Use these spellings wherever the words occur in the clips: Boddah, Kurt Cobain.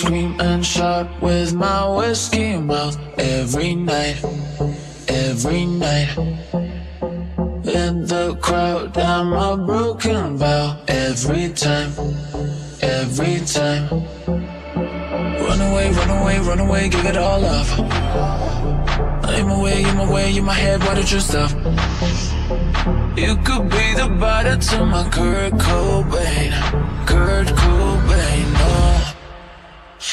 scream and shout with my whiskey mouth every night, every night. In the crowd, I'm a broken vow every time, every time. Run away, run away, run away, give it all up. I'm away, in my way, in my head, why did you stop? You could be the Boddah to my Kurt Cobain, Kurt Cobain, oh.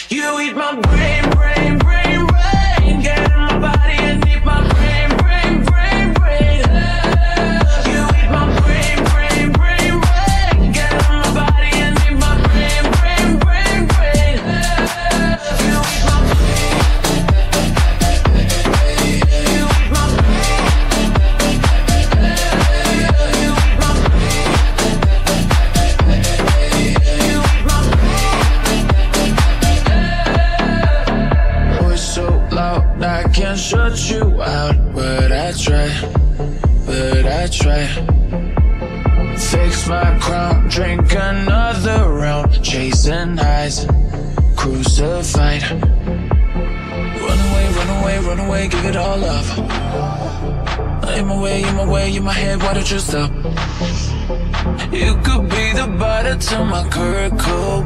You eat my brain, brain, brain, brain. Get in my body and eat my brain, brain, brain, brain, oh. You eat my brain, brain, brain, brain. Get in my body and eat my brain, brain, brain, brain, oh. You eat my shut you out, but I try, but I try. Fix my crown, drink another round, chasing highs, crucified. Run away, run away, run away, give it all up. I'm away, in my way, in my head, why did you stop? You could be the Boddah to my Kurt Cobain.